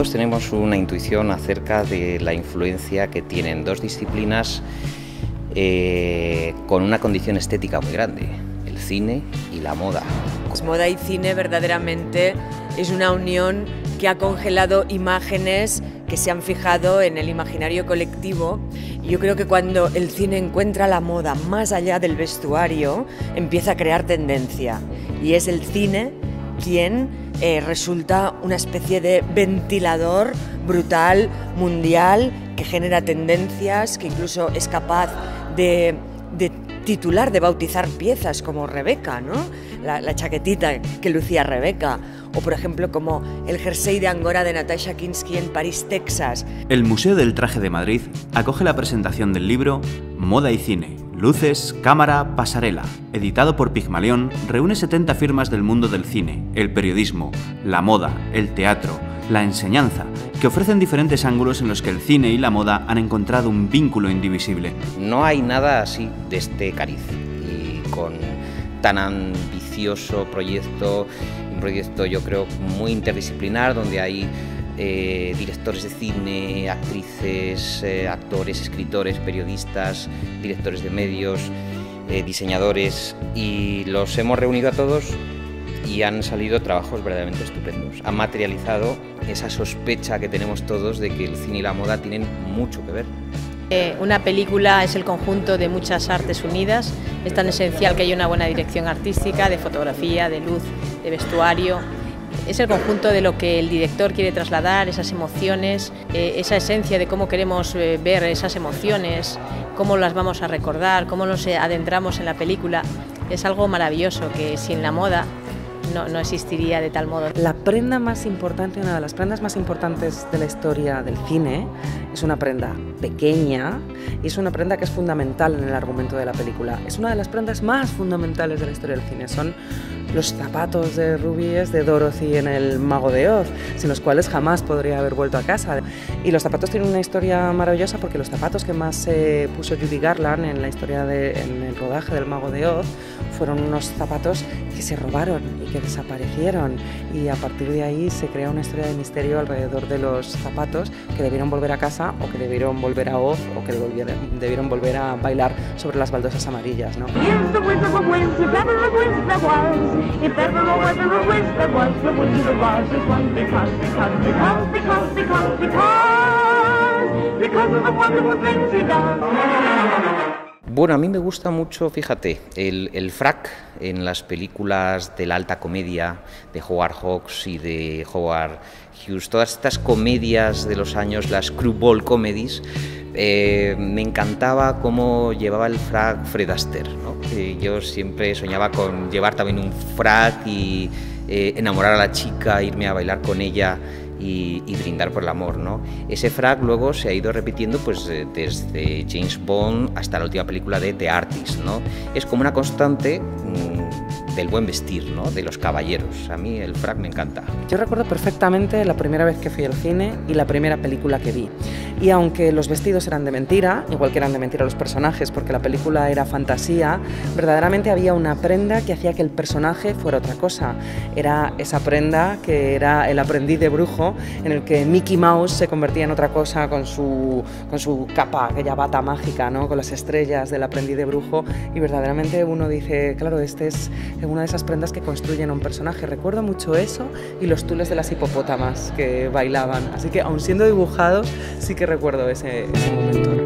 Todos tenemos una intuición acerca de la influencia que tienen dos disciplinas con una condición estética muy grande, el cine y la moda. Moda y cine verdaderamente es una unión que ha congelado imágenes que se han fijado en el imaginario colectivo. Yo creo que cuando el cine encuentra la moda más allá del vestuario, empieza a crear tendencia. Y es el cine quien resulta una especie de ventilador brutal, mundial, que genera tendencias, que incluso es capaz de titular, de bautizar piezas como Rebeca, ¿no? La chaquetita que lucía Rebeca, o por ejemplo como el jersey de Angora de Natasha Kinski en París, Texas. El Museo del Traje de Madrid acoge la presentación del libro Moda y Cine: Luces, Cámara, Pasarela, editado por Pigmalión, reúne 70 firmas del mundo del cine, el periodismo, la moda, el teatro, la enseñanza, que ofrecen diferentes ángulos en los que el cine y la moda han encontrado un vínculo indivisible. No hay nada así de este cariz y con tan ambicioso proyecto, un proyecto yo creo muy interdisciplinar, donde hay directores de cine, actrices, actores, escritores, periodistas, directores de medios, diseñadores, y los hemos reunido a todos y han salido trabajos verdaderamente estupendos. Han materializado esa sospecha que tenemos todos de que el cine y la moda tienen mucho que ver. Una película es el conjunto de muchas artes unidas. Es tan esencial que haya una buena dirección artística, de fotografía, de luz, de vestuario. Es el conjunto de lo que el director quiere trasladar, esas emociones, esa esencia de cómo queremos ver esas emociones, cómo las vamos a recordar, cómo nos adentramos en la película. Es algo maravilloso que sin la moda no existiría de tal modo. La prenda más importante, una de las prendas más importantes de la historia del cine, es una prenda pequeña y es una prenda que es fundamental en el argumento de la película. Es una de las prendas más fundamentales de la historia del cine. Son los zapatos de rubíes de Dorothy en el Mago de Oz, sin los cuales jamás podría haber vuelto a casa. Y los zapatos tienen una historia maravillosa, porque los zapatos que más se puso Judy Garland en la historia en el rodaje del Mago de Oz fueron unos zapatos que se robaron y que desaparecieron, y a partir de ahí se crea una historia de misterio alrededor de los zapatos que debieron volver a casa, o que debieron volver a Oz, o que debieron volver a bailar sobre las baldosas amarillas, ¿no? Bueno, a mí me gusta mucho, fíjate, el frac en las películas de la alta comedia de Howard Hawks y de Howard Hughes. Todas estas comedias de los años, las screwball comedies, me encantaba cómo llevaba el frac Fred Astaire, ¿no? Yo siempre soñaba con llevar también un frac y enamorar a la chica, irme a bailar con ella y brindar por el amor, ¿no? Ese frac luego se ha ido repitiendo, pues, desde James Bond hasta la última película de The Artist, ¿no? Es como una constante del buen vestir, ¿no?, de los caballeros. A mí el frac me encanta. Yo recuerdo perfectamente la primera vez que fui al cine y la primera película que vi. Y aunque los vestidos eran de mentira, igual que eran de mentira los personajes, porque la película era fantasía, verdaderamente había una prenda que hacía que el personaje fuera otra cosa. Era esa prenda que era el aprendiz de brujo, en el que Mickey Mouse se convertía en otra cosa con su capa, aquella bata mágica, ¿no?, con las estrellas del aprendiz de brujo, y verdaderamente uno dice, claro, este es una de esas prendas que construyen a un personaje. Recuerdo mucho eso y los tules de las hipopótamas que bailaban, así que aun siendo dibujados sí que recuerdo ese momento.